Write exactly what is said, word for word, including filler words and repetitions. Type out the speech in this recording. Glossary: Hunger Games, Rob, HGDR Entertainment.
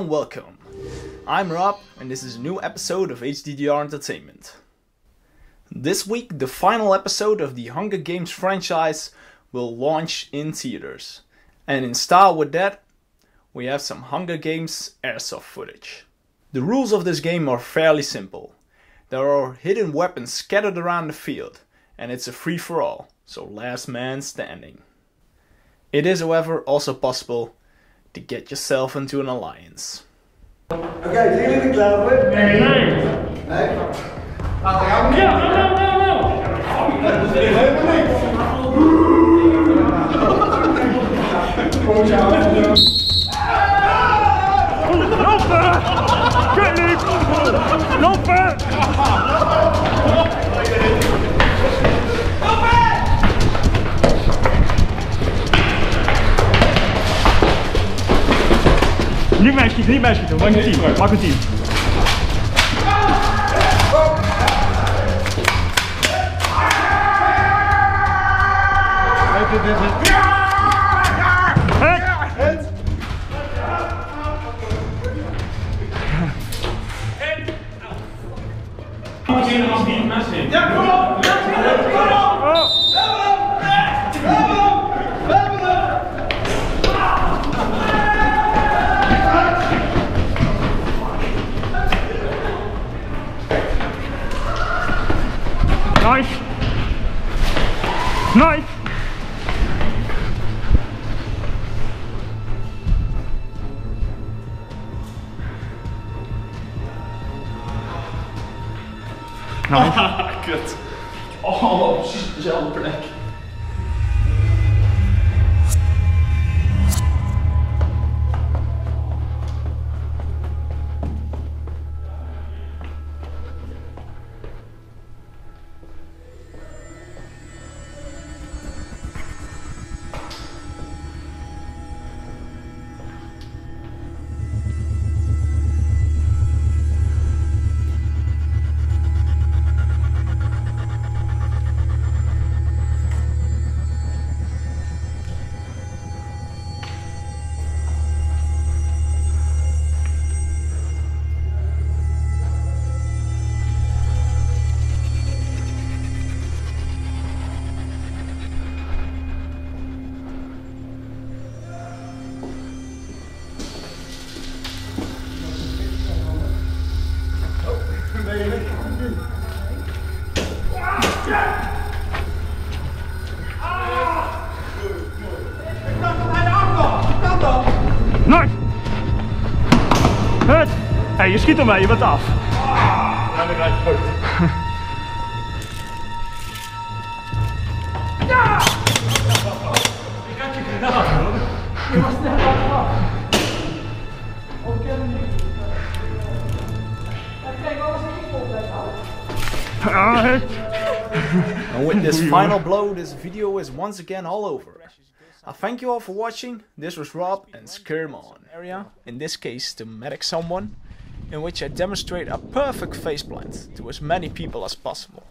and welcome. I'm Rob and this is a new episode of H G D R Entertainment. This week the final episode of the Hunger Games franchise will launch in theaters. And in style with that, we have some Hunger Games airsoft footage. The rules of this game are fairly simple. There are hidden weapons scattered around the field and it's a free-for-all, so last man standing. It is however also possible to get yourself into an alliance. Okay, do you need the cloud with? Hey, hey! Hey? I'll help you! No, no, no, no! No fair! Can't leave! No fair! No fair! Niet mij schieten, niet mij schieten, maak een team, maak een team. Nice! Nice! Nice! Kut! Oh, precies dezelfde plek. Je schiet hem bij, je bent af. Ja, dan krijg je goed. Ja! Ik had je gedaan, hoor. Je was net af. Oké, nu. Kijk, alles in je uit. And with this final blow, this video is once again all over. I thank you all for watching. This was Rob and Skirm on. Area, in this case, to medic someone, in which I demonstrate a perfect faceplant to as many people as possible.